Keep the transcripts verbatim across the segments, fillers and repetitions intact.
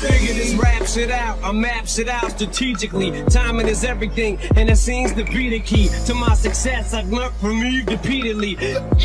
Figure this rap shit out, I maps it out strategically. Timing is everything, and it seems to be the key to my success. I've learned from you repeatedly. Evil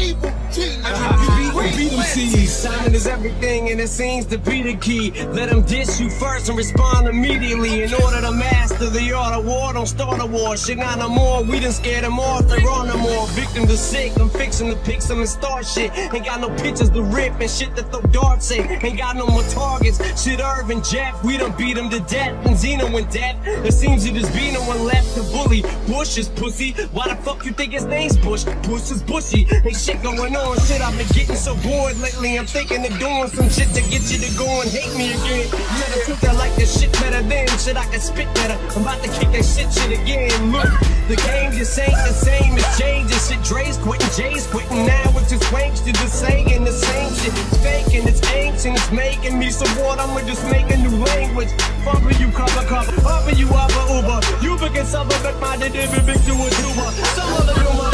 team. I beat them C's. Timing is everything, and it seems to be the key. Let them diss you first and respond immediately. In order to master the art of war, don't start a war. Shit, not no more. We done scared them off. They're on no more. Victims are sick. I'm fixing to pick some and start shit. Ain't got no pictures to rip and shit to throw darts at. Ain't got no more targets. Shit, Irvin, Jeff, we done beat them to death. And Zeno went dead. It seems you just be no one left to bully. Bush is pussy. Why the fuck you think his name's Bush? Bush is Bushy. Ain't shit going on. Shit, I've been getting so bored lately. I'm thinking of doing some shit to get you to go and hate me again. Better took that like this shit better than shit I can spit better. I'm about to kick that shit shit again. Look, the game just ain't the same. It's changing. Shit, Dre's quitting, Jay's quitting. Now it's just wanksters just saying the same shit. It's fake and it's ancient. It's making me so bored. I'ma just make a new language. Fuck with you, cover, cover. Up you, Uber, Uber. You begin something, but my did even big to a tuber. Some of the human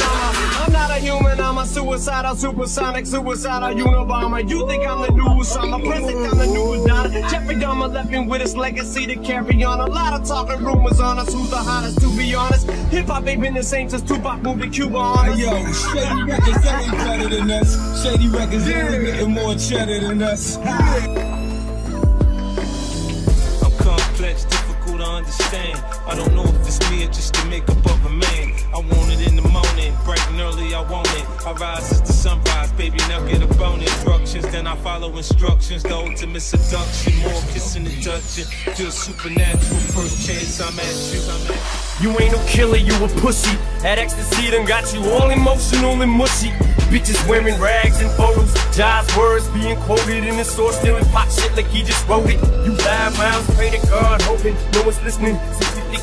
I'm not a human, I'm a suicidal, supersonic, suicidal Unabomber. You think I'm the new Osama, president, I'm the new Madonna. Jeffrey Dahmer left me with his legacy to carry on. A lot of talking rumors on us, who's the hottest, to be honest. Hip-hop ain't been the same since Tupac moved to Cuba on us. Yo, Shady Records, they ain't better than us. Shady Records, they ain't getting more cheddar than us. I'm complex, difficult to understand. I don't know if it's me or just the makeup of a man. I want it in the morning, bright and early, I want it. I rise as the sunrise, baby, now get up on instructions. Then I follow instructions, the ultimate seduction. More kissing and touching, feel supernatural. First chance I'm at you, I'm at you. You ain't no killer, you a pussy. That ecstasy done got you all emotional and mushy. Bitches wearing rags and photos, Jai's words being quoted in the source, stealing pop shit like he just wrote it. You live rounds, pray to God, hoping no one's listening.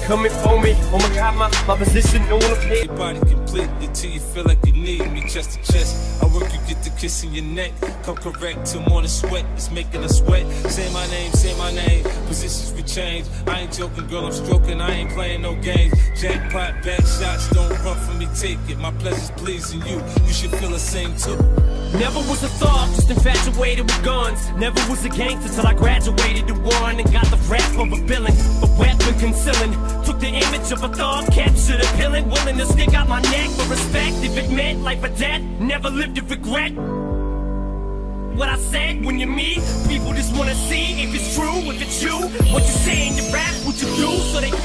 Coming for me, oh my god, my, my position, no one okay. Your body completely till you feel like you need me, chest to chest. I work, you get the kiss in your neck. Come correct till morning sweat, it's making us sweat. Say my name, say my name, positions we change. I ain't joking, girl, I'm stroking, I ain't playing no games. Jackpot, back shots, don't run from me, take it. My pleasure's pleasing you, you should feel the same too. Never was a thug, just infatuated with guns. Never was a gangster till I graduated to one and got the rap of a villain, a weapon concealing. Took the image of a thug, captured a villain, willing to stick out my neck for respect. If it meant life or death, never lived with regret. What I said when you're me, people just wanna see if it's true, if it's you. What you say in your rap, what you do, so they